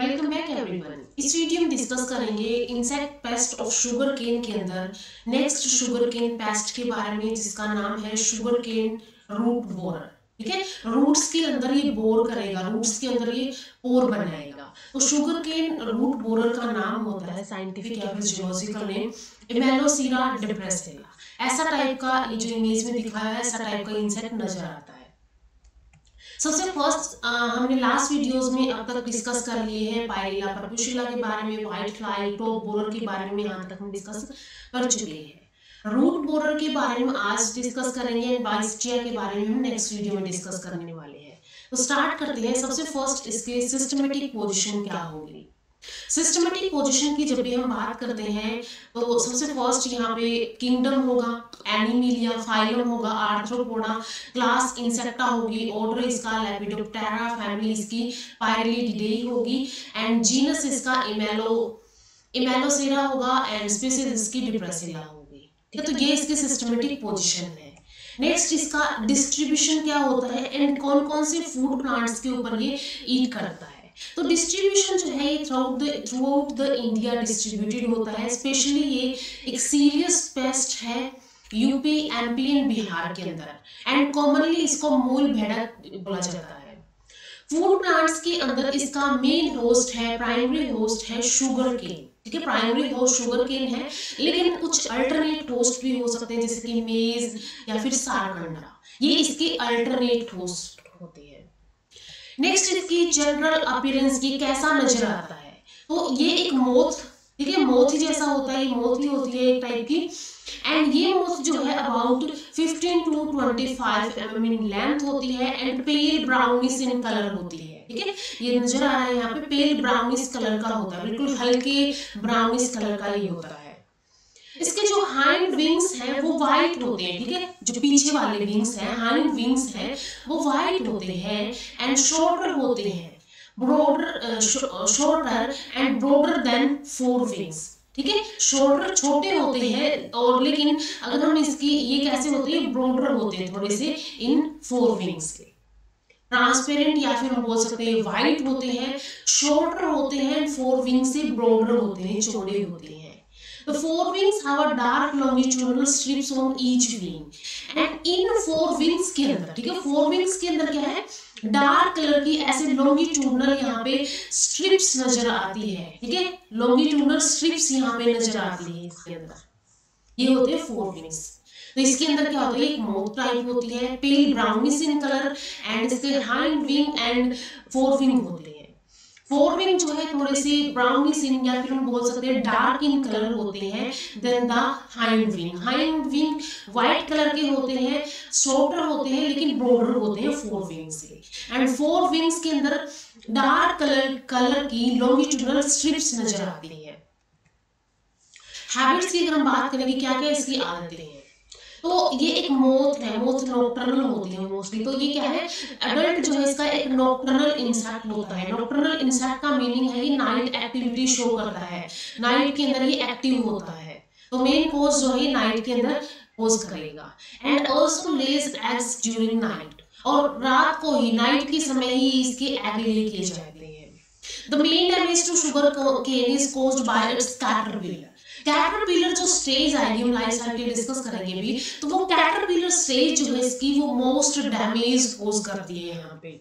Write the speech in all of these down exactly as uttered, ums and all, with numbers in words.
Welcome back everyone. इस video में discuss करेंगे insect pest of sugar cane के अंदर नेक्स्ट शुगर केन पेस्ट के बारे में, जिसका नाम है शुगर केन रूट बोर। ठीक है, रूट्स के अंदर ये बोर करेगा, रूट्स के अंदर ये पोर बनाएगा। तो शुगर केन रूट बोरर का नाम होता है साइंटिफिक या फिजियोलॉजिकल नेम एमेलोसेरा डेप्रेसेला। ऐसा टाइप का जो इमेज में दिखाया है, ऐसा टाइप का इंसेक्ट नजर आता है। सबसे फर्स्ट हमने लास्ट वीडियोस में अब तक डिस्कस कर लिए हैं पायरिला परपुसिला के बारे में, व्हाइट फ्लाई, टॉप बोरर के बारे में यहाँ तक हम डिस्कस कर चुके हैं। रूट बोरर के बारे में आज डिस्कस करेंगे, बाइस्टिया के बारे में हम नेक्स्ट वीडियो में डिस्कस करने वाले हैं। तो स्टार्ट करते हैं। सबसे फर्स्ट इसके सिस्टमेटिक पोजिशन क्या होगी। सिस्टमेटिक पोजिशन की जब भी हम बात करते हैं तो सबसे फर्स्ट यहाँ पे किंगडम होगा, एनिमिलिया, फाइलम होगा, आर्थ्रोपोडा, क्लास इंसेक्टा होगी, ऑर्डर इसका लेपिडोप्टेरा, फैमिली इसकी पायरिलिडिडेई होगी, एंड जीनस इसका इमेलो इमेलोसेरा होगा, एंड स्पीसीज इसकी डिप्रेसिला होगी। ठीक है, तो ये इसकी सिस्टमेटिक पोजिशन है। नेक्स्ट इसका डिस्ट्रीब्यूशन क्या होता है एंड कौन कौन से फूड प्लांट्स के ऊपर ये ईट करता है। तो डिस्ट्रीब्यूशन जो है throughout the throughout the India distributed होता है। स्पेशली ये एक सीरियस पेस्ट है यूपी, एमपी एंड बिहार के अंदर, एंड कॉमनली इसको मूल भेड़क बोला जाता है। फूड प्लांट्स के अंदर इसका मेन होस्ट है, प्राइमरी होस्ट है शुगर केन। ठीक है, प्राइमरी होस्ट शुगर केन है, लेकिन कुछ अल्टरनेट होस्ट भी हो सकते हैं जैसे कि मेज या फिर सारगंडा, ये इसके अल्टरनेट होस्ट होते हैं। नेक्स्ट इसकी जनरल अपीयरेंस की कैसा नजर आता है, तो ये एक मोथ, ठीक है, मोथ ही जैसा होता है, मोथ ही होती है एक टाइप की, एंड ये मोथ जो है about fifteen to twenty five M M in length होती है, and pale brownish in colour होती है। ठीक है, ये नजर आ रहा है यहाँ पे, पेल ब्राउनिश कलर का होता है, बिल्कुल हल्के ब्राउनिश कलर का ये होता है। इसके जो हाइंड विंग्स हैं वो वाइट होते हैं। ठीक है, जो पीछे वाले विंग्स हैं, हाइंड विंग्स हैं, वो वाइट होते हैं, एंड शॉर्टर होते हैं, broader, shorter and broader than fore wings. ठीक है, शॉर्टर छोटे होते हैं, और लेकिन अगर हम इसकी ये कैसे होते हैं, ब्रॉडर होते हैं थोड़े से इन फोर विंग्स के, ट्रांसपेरेंट या फिर हम बोल सकते हैं वाइट होते हैं, शॉर्टर होते हैं, फोर विंग्स से ब्रॉडर होते हैं, चौड़े होते हैं। The four wings have a dark longitudinal strips on each wing, and in four wings के अंदर, ठीक है, four wings के अंदर क्या है, डार्क कलर की ऐसे longitudinal यहाँ पे स्ट्रिप्स नजर आती है। ठीक है, longitudinal स्ट्रिप्स यहाँ पे नजर आती है इसके अंदर, ये होते हैं four wings। तो इसके अंदर क्या होता है, एक मोथ टाइप होती है, pale brownish in colour, and इसके hind wing and fore wing होते हैं। फोर विंग जो है थोड़े से ब्राउनिश इन या फिर हम बोल सकते हैं डार्क इन कलर होते हैं than the hind wing. Hind wing white colour के होते हैं, शॉर्टर होते हैं, लेकिन ब्रॉडर होते हैं फोर विंग से, एंड फोर विंग्स के अंदर डार्क कलर कलर की लॉन्गिट्यूडनल स्ट्रिप्स नजर आती है। हैबिट्स की अगर हम बात करेंगे क्या क्या इसकी आदतें हैं, तो ये एक मोथ है, मोथ नॉक्टर्नल होती है मोस्टली। तो ये क्या है, एडल्ट जो है इसका एक नॉक्टर्नल इंसेक्ट होता है। नॉक्टर्नल इंसेक्ट का मीनिंग है कि नाइट एक्टिविटी शो करता है, नाइट के अंदर ये एक्टिव होता है, तो मेन पोज जो है नाइट के अंदर पोज करेगा, and also lays eggs during night, और रात को ही, नाइट के समय ही इसके एग ले किए जाते हैं। The main damage to sugar cane is caused by its caterpillar. Caterpillar जो स्टेज आएगी हम लाइफ साइकिल डिस्कस करेंगे भी, तो वो कैटरपिलर स्टेज जो है इसकी वो मोस्ट डैमेज कोज करती है। यहाँ पे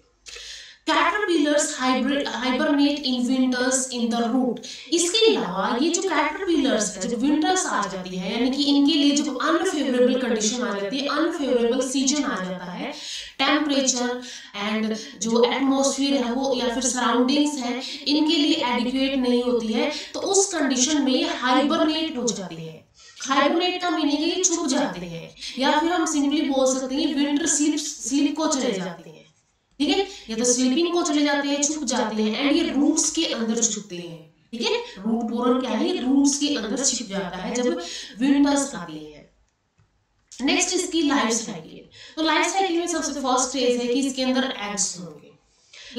caterpillars hybrid hibernate in winters in the root. इसके अलावा ये जो कैटरपिलर्स है, जब विंटर्स आ जाती है, यानी कि इनके लिए जो अनफेवरेबल कंडीशन आ जाती है, अनफेवरेबल सीजन आ जाता है, टेम्परेचर एंड जो एटमोसफियर है वो या फिर सराउंडिंग्स है, इनके लिए एडिक्वेट नहीं होती है, तो उस कंडीशन में ये हाइबरनेट हो जाती है। हाइबरनेट का मीनिंग है ये छुप जाते हैं, या फिर हम सिंपली बोल सकते हैं विंटर स्लीप स्लीप को चले जाते हैं। ठीक है, या तो स्लीपिंग को चले जाते हैं, छुप जाते हैं, एंड ये रूट्स के अंदर छुपते हैं। ठीक है, रूट बोरर क्या है, रूट्स के अंदर छिप जाता है जब विंटर्स आती है। नेक्स्ट इसकी लाइफ साइकिल। तो लाइफ साइकिल में सबसे फर्स्ट स्टेज है कि इसके अंदर एग्स होंगे।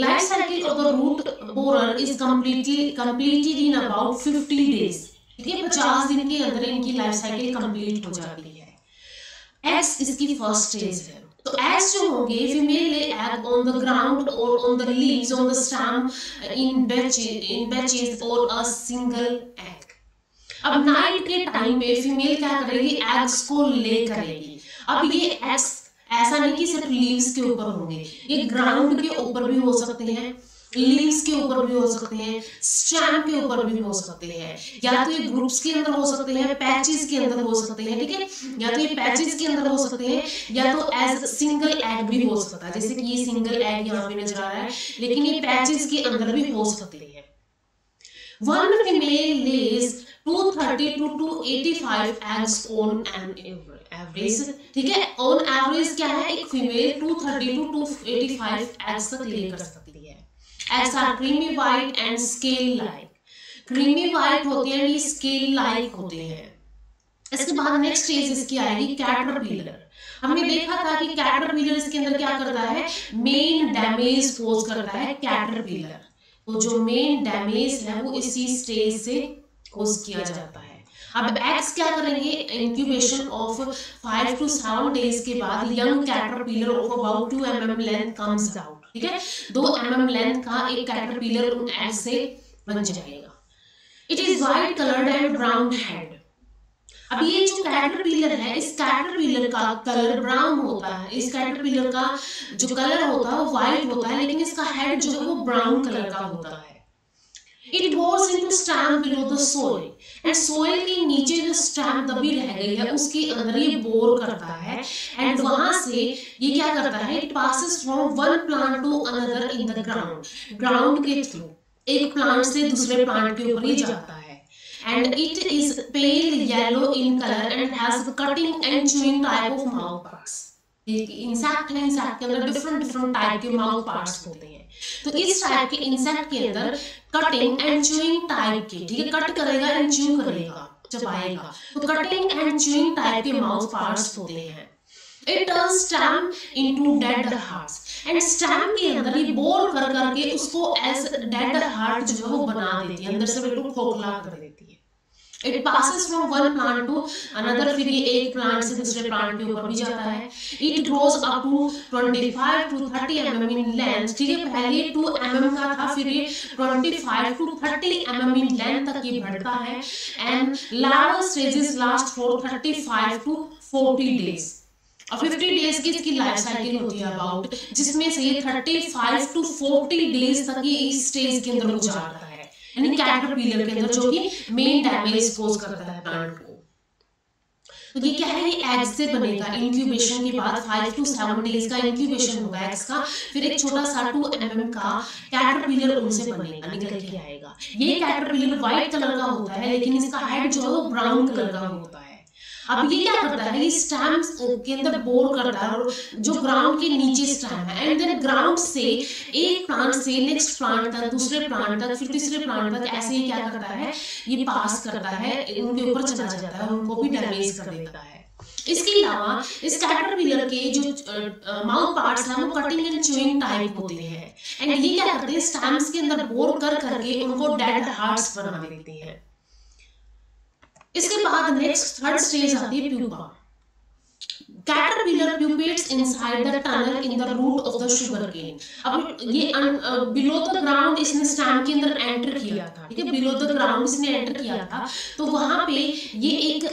Life cycle of the root borer is completely completed in about fifty days. ठीक है, पचास दिन के अंदर इनकी लाइफ साइकिल कंप्लीट हो जाती है। एग्स इसकी फर्स्ट स्टेज है। eggs जो होंगे female lay egg on the ground or on the leaves on the stem in batches in batches or a single egg. अब नाइट के टाइम में फीमेल क्या करेगी, एग्स को ले करेगी. अब ये एग्स ऐसा नहीं कि सिर्फ लीव्स के ऊपर होंगे, ये ग्राउंड के ऊपर भी हो सकते हैं, लीव्स के ऊपर भी हो सकते हैं, स्टेम के ऊपर भी हो सकते हैं, या तो ये ग्रुप्स के अंदर हो सकते हैं, पैचेस के अंदर हो सकते हैं, ठीक है, या तो ये पैचेस के अंदर हो सकते हैं, या तो एज सिंगल एग भी हो सकता है, जैसे कि ये सिंगल एग यहाँ पे नजर आ रहा है, लेकिन ये पैचेस के अंदर भी हो सकते हैं. One female lays two thirty to two eighty-five eggs on an average. ठीक है, on average क्या है, एक female two thirty to two eighty-five eggs तक ले कर सकती है. Eggs are creamy white and scale like. Creamy white होते हैं, ये scale like होते हैं. इसके बाद नेक्स्ट स्टेज इसकी आएगी कैटरपिलर. हमने देखा था कि कैटरपिलर इसके अंदर क्या करता है, मेन डैमेज पोज करता है कैटरपिलर. तो जो मेन डैमेज है वो इसी स्टेज से कोज किया जाता है. अब एग्स क्या करेंगे, incubation of five to seven days के बाद young caterpillar of about two M M length comes out. ठीक है, दो एम एम लेंथ का एक कैटरपिलर उन एग्स से बन जाएगा. It is white coloured and brown head. अब ये जो कैटरपिलर है, इस कैटरपिलर का कलर ब्राउन होता है, इस कैटरपिलर का जो कलर होता है वो व्हाइट होता है, लेकिन इसका हेड जो है वो ब्राउन कलर का होता है. It bores into stem below the soil, and soil के नीचे जो स्टैम दबी रह गई है उसके अंदर ये बोर करता है, एंड वहां से ये क्या करता है, it passes from one plant to another in the ground. Ground के थ्रू एक प्लांट से दूसरे प्लांट के ऊपर ही जाता है. And it is pale yellow in color and has the cutting and chewing type of mouth parts. Insect है, insect के अंदर डिफरेंट डिफरेंट टाइप के माउथ पार्ट्स होते हैं, तो इस टाइप के इंसेक्ट के अंदर कटिंग एंड च्यूइंग टाइप के, ठीक है, कट करेगा एंड च्यू करेगा, चबाएगा, तो कटिंग एंड च्यूइंग टाइप के माउथ पार्ट्स होते हैं. It turns stem into dead hearts, and stem के अंदर ये बोर कर करके उसको as dead heart जो है वो बना देती है, अंदर से बिल्कुल खोखला कर देती है. It passes from one plant to another, फिर ये एक प्लांट से दूसरे प्लांट के ऊपर भी जाता है. It grows up to twenty-five to thirty millimeters in length. ठीक है, पहले two millimeters का था, फिर ये twenty-five to thirty millimeters in length तक ये बढ़ता है, and larval stages last for thirty-five to forty days. और फिफ्टी डेज की इसकी लाइफ साइकिल होती है अबाउट, जिसमें से ये thirty-five to forty डेज तक ये इस स्टेज के अंदर गुजारता है, यानी कैटरपिलर के अंदर, जो कि मेन डैमेज पोज करता है प्लांट को. तो ये क्या है, ये एग्स से बनेगा. इंक्यूबेशन के बाद फाइव टू सेवन डेज का इंक्यूबेशन होगा एग्स का, फिर एक छोटा सा टू एमएम का कैटरपिलर उनसे बनेगा, निकल के आएगा. ये कैटरपिलर व्हाइट कलर का होता है, लेकिन इसका हेड जो है वो ब्राउन कलर का होता है. अब ये क्या करता है, ये स्टैम के अंदर बोर करता है, और जो ग्राउंड के नीचे स्टैम है, एंड देन ग्राउंड से एक प्लांट से नेक्स्ट प्लांट तक, दूसरे प्लांट तक, फिर तीसरे प्लांट तक, ऐसे ही क्या करता है, ये पास करता है, उनके ऊपर चला जाता है, उनको भी डैमेज कर देता है. इसके अलावा इस कैटरपिलर के जो माउथ पार्ट्स हैं वो कटिंग एंड च्यूइंग टाइप होते हैं, एंड ये क्या करते हैं, स्टैम्स के अंदर बोर कर करके उनको डेड हार्ट्स बना देते हैं. इसके बाद नेक्स्ट थर्ड स्टेज आती है pupa. Caterpillar pupates inside the tunnel in the root of the sugar cane. अब ये बिलो द ग्राउंड इसने स्टैम के अंदर एंटर किया था, ठीक है, बिलो द ग्राउंड इसने एंटर किया था, तो वहां पे ये एक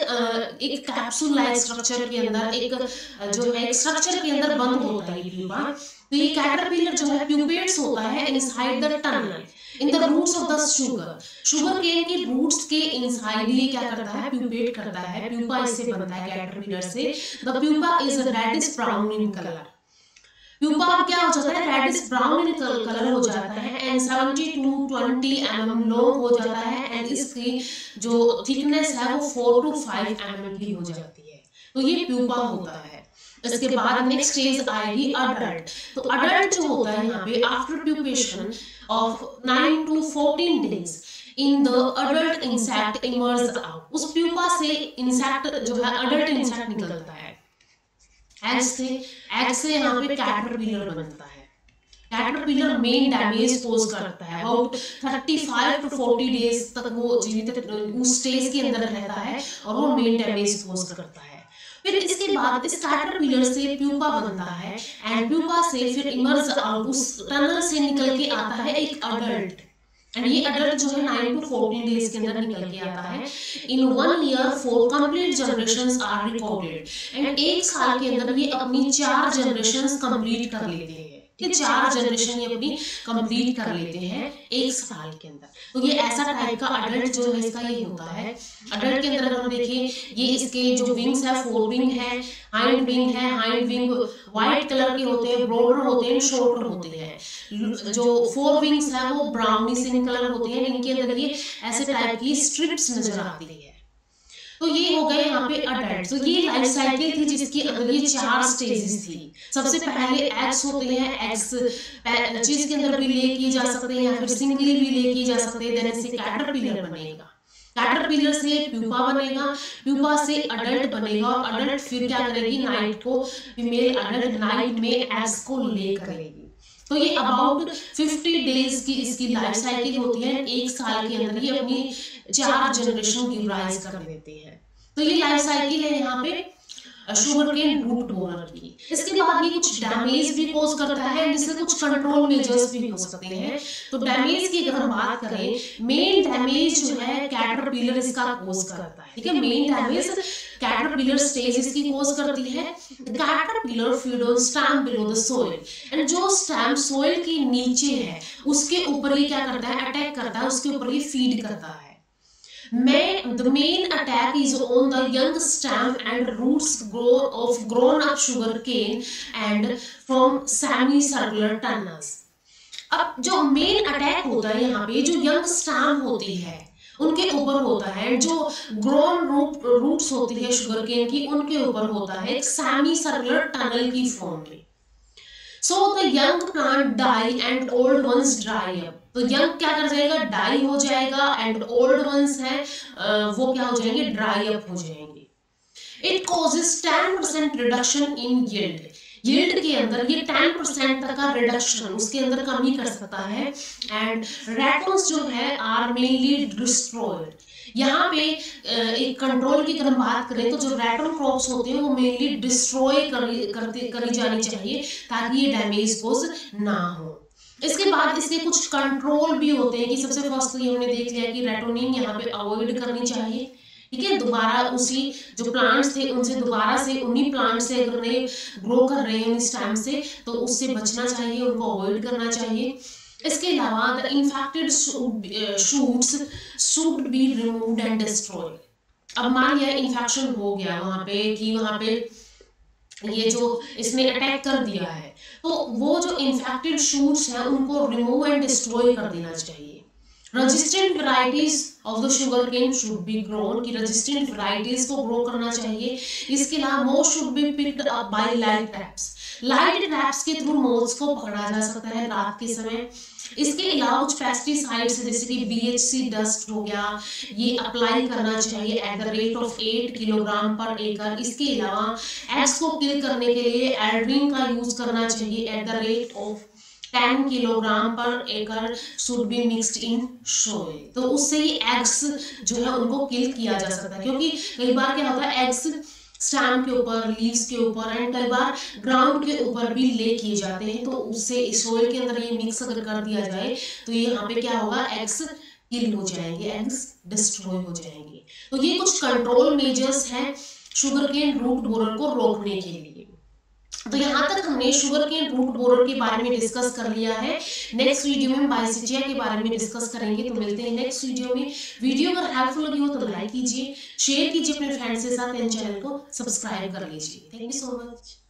एक कैप्सूल लाइक स्ट्रक्चर के अंदर, एक जो है स्ट्रक्चर के अंदर बंद होता है प्यूपा. तो ये कैटरपिलर जो है प्यूपेट्स होता है inside the tunnel in the roots of the sugar sugar केन के रूट्स के इनसाइड ये क्या करता है, प्यूपेट करता है. प्यूपा इससे बनता है कैटरपिलर से. The pupa is reddish brown in colour. Pupa क्या हो जाता है, रेडिश ब्राउन इन कलर हो जाता है, and seventy to twenty millimeters long हो जाता है, एंड इसकी जो थिकनेस है वो four to five millimeters की हो जाती है. तो ये प्यूपा होता है. इसके बाद नेक्स्ट स्टेज आएगी अडल्ट. तो अडल्ट जो होता है यहाँ पे after pupation of nine to fourteen days in the adult insect emerge out. उस प्यूपा से इंसेक्ट जो है अडल्ट इंसेक्ट निकलता है. एग्स से एग्स से यहाँ पे कैटरपिलर बनता है. कैटरपिलर मेन डैमेज पोज करता है. About thirty-five to forty days तक वो जीवित उस स्टेज के अंदर रहता है और वो मेन डैमेज पोज करता है. फिर इसके बाद स्टार्टर पिलर से प्यूपा बनता है एंड प्यूपा से फिर इमर्ज आउट उस टनल से निकल के आता है एक अडल्ट एंड ये अडल्ट जो है नाइन टू फोर्टीन डेज के अंदर निकल के आता है। In one year four complete generations are recorded and एक साल के अंदर ये अपनी चार जनरेशंस कंप्लीट कर लेते हैं। ये चार जनरेशन ये अपनी कंप्लीट कर लेते हैं एक साल के अंदर। तो ये ऐसा टाइप का अडल्ट जो है इसका ये होता है। अडल्ट के अंदर हम देखिए ये इसके जो विंग्स है फोर विंग है, हाइंड विंग है, हाइंड विंग व्हाइट कलर के होते हैं, ब्रॉडर होते हैं, शॉर्टर होते हैं। जो फोर विंग्स है वो ब्राउनिश इन कलर होते हैं। इनके अंदर ये ऐसे टाइप की स्ट्रिप्स नजर आती है। तो ये हो गए यहाँ पे अडल्ट। तो ये लाइफ साइकिल थी जिसकी अंदर ये चार स्टेजेस थी। सबसे पहले एक्स होते हैं, एक्स चीज के अंदर भी ले किए जा सकते हैं या फिर सिंगली भी ले किए जा सकते हैं। देन से कैटरपिलर बनेगा, कैटरपिलर से प्यूपा बनेगा, प्यूपा से अडल्ट बनेगा और अडल्ट फिर क्या करेगी नाइट को फीमेल अडल्ट नाइट में एक्स को ले करेगी। तो ये अबाउट फिफ्टी डेज की इसकी लाइफ साइकिल होती है। एक साल के अंदर ये अपनी चार जनरेशन गिवराइज कर देते हैं। तो ये लाइफ साइकिल है यहाँ पे शुगर केन रूट बोरर की। इसके बाद ये कुछ डैमेज भी कोज करता है, जिससे कुछ कंट्रोल मेजर्स भी हो सकते हैं। तो डैमेज की अगर हम बात करें, मेन डैमेज जो है कैटरपिलर इसका कोज करता है। ठीक है, मेन डैमेज कैटरपिलर स्टेज इसकी कोज करती है। Caterpillar feed on stem below the soil and जो स्टेम सोइल के नीचे है उसके ऊपर ये क्या करता है, अटैक करता है, उसके ऊपर ये फीड करता है। Man, the main attack is on the young stem and roots grow of grown-up sugar cane and from semicircular tunnels. अब जो main attack होता है यहाँ पे जो young stem होती है उनके ऊपर होता है, जो grown root roots होती है sugar cane की उनके ऊपर होता है semicircular tunnel की form में। So the young plant die and old ones dry up. तो यंग क्या कर जाएगा, डाई हो जाएगा एंड ओल्ड वंस हैं वो क्या हो जाएंगे, ड्राई अप हो जाएंगे। It causes ten percent reduction in yield. Yield के अंदर ये टेन परसेंट तक का रिडक्शन उसके अंदर कमी कर सकता है एंड रैटन्स जो है आर मेनली डिस्ट्रॉयड। यहाँ पे एक कंट्रोल की अगर बात करें तो जो रैटन क्रॉप्स होते हैं वो मेनली डिस्ट्रॉय करी करी जानी चाहिए ताकि ये डैमेज कोज ना हो। इसके बाद इसके कुछ कंट्रोल भी होते हैं कि सबसे फर्स्ट ये हमने देख लिया कि रेटोनिन यहाँ पे अवॉइड करनी चाहिए। ठीक है, दोबारा उसी जो प्लांट्स थे उनसे दोबारा से उन्हीं प्लांट से अगर नए ग्रो कर रहे हैं उन्हीं स्टेम से तो उससे बचना चाहिए, उनको अवॉइड करना चाहिए। इसके अलावा the infected shoots should be removed and destroyed. अब मान लिया इन्फेक्शन हो गया वहाँ पे कि वहाँ पे ये जो इसने अटैक कर दिया है तो वो जो इन्फेक्टेड शूट्स हैं उनको रिमूव एंड डिस्ट्रॉय कर देना चाहिए। Resistant varieties of the sugar cane should be grown, कि रेजिस्टेंट वैरायटीज को ग्रो करना चाहिए। इसके अलावा moth should be picked up by light traps. Light traps के थ्रू मोथ्स को पकड़ा जा सकता है रात के समय। इसके अलावा कुछ पेस्टिसाइड्स जैसे कि बीएचसी डस्ट हो गया ये अप्लाई करना चाहिए at the rate of eight kilogram पर एकड़। इसके अलावा एक्स को किल करने के लिए एल्ड्रीन का यूज करना चाहिए at the rate of ten kilogram पर एकड़ should be mixed in soil. तो उससे ही एग्स जो है उनको किल किया जा सकता है, क्योंकि कई बार क्या होता है एग्स स्टेम के ऊपर, लीव्स के ऊपर एंड कई बार ग्राउंड के ऊपर भी ले किए जाते हैं। तो उससे सोइल के अंदर ये मिक्स अगर कर दिया जाए तो ये यहाँ पे क्या होगा, एग्स किल हो जाएंगे, एग्स डिस्ट्रॉय हो जाएंगे। तो ये कुछ कंट्रोल मेजर्स हैं शुगर केन रूट बोरर को रोकने के लिए। तो यहाँ तक हमने शुगर केन रूट बोरर के बारे में डिस्कस कर लिया है। नेक्स्ट वीडियो में बाइसिजिया के बारे में डिस्कस करेंगे। तो मिलते हैं नेक्स्ट वीडियो में। वीडियो अगर हेल्पफुल लगी हो तो लाइक कीजिए, शेयर कीजिए अपने फ्रेंड्स के साथ एंड चैनल को सब्सक्राइब कर लीजिए। Thank you so much.